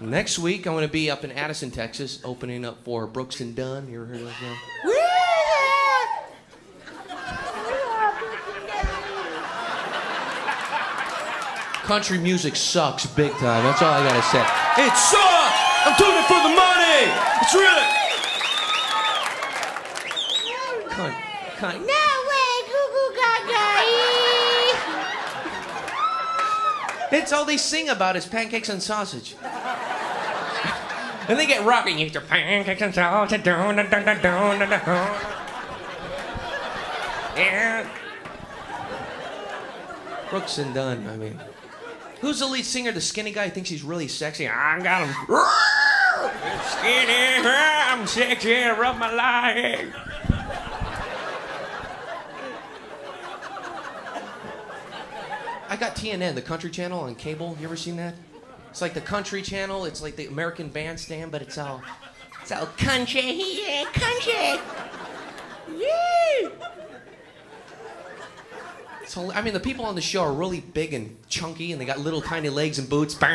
Next week, I'm going to be up in Addison, Texas, opening up for Brooks and Dunn. You ever heard of those guys? Country music sucks big time. That's all I got to say. It sucks! I'm doing it for the money! It's really... No way! Goo-goo gaga. It's all they sing about is pancakes and sausage. And they get rocking. It's pancakes and sausage. Yeah. Brooks and Dunn, I mean... Who's the lead singer? The skinny guy who thinks he's really sexy. I got him. Skinny, I'm sexy, rub my leg. I got TNN, the country channel on cable. You ever seen that? It's like the country channel. It's like the American Bandstand, but it's all country, yeah, country. Yeah. So, I mean, the people on the show are really big and chunky, and they got little tiny legs and boots. You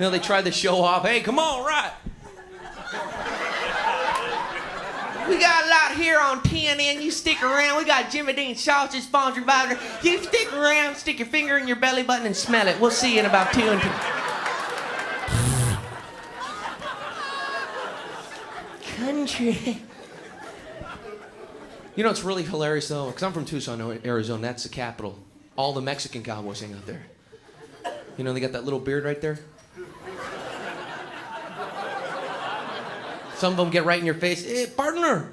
know, they try to show off. Hey, come on, right? We got a lot here on TNN. You stick around. We got Jimmy Dean sausage sponsored by. You stick around, stick your finger in your belly button, and smell it. We'll see you in about 2 and 2. Country. You know, it's really hilarious, though, because I'm from Tucson, Arizona. That's the capital. All the Mexican cowboys hang out there. You know, they got that little beard right there. Some of them get right in your face. Hey, partner.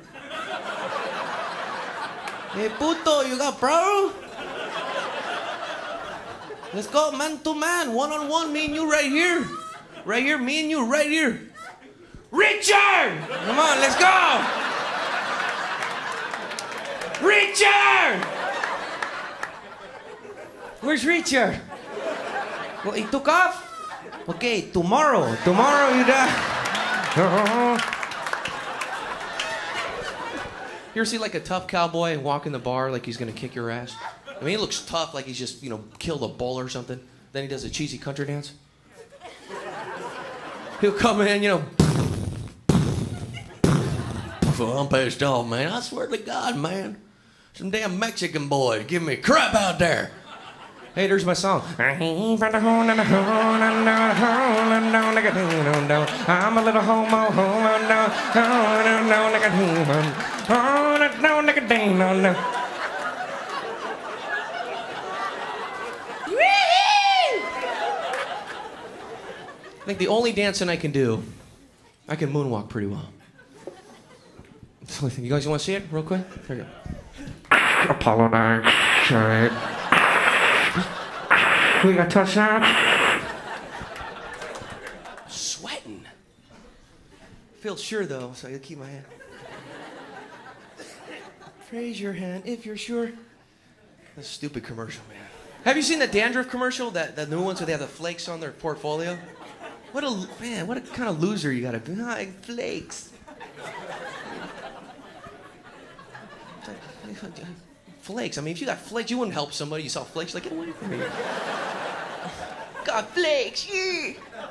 Hey, puto, you got problem? Let's go man to man, one-on-one, me and you right here. Right here, me and you right here. Richard! Come on, let's go! Richard! Where's Richard? Well, he took off? Okay, tomorrow. Tomorrow you die. You ever see like a tough cowboy walk in the bar like he's gonna kick your ass? I mean, he looks tough like he's just, you know, killed a bull or something. Then he does a cheesy country dance. He'll come in, you know, I'm pissed off, man. I swear to God, man. Some damn Mexican boys give me crap out there. Hey, there's my song. I'm a little homo. I think the only dancing I can do, I can moonwalk pretty well. You guys want to see it real quick? There you go. Apollo 9. We got touchdown. Sweating. Feel sure though, so I gotta keep my hand. Raise your hand if you're sure. That's a stupid commercial, man. Have you seen the dandruff commercial? That new ones where they have the flakes on their portfolio? What a kind of loser you gotta be. Like flakes. Flakes. I mean, if you got flakes, you wouldn't help somebody. You saw flakes, like, get away from me. Got flakes, yeah.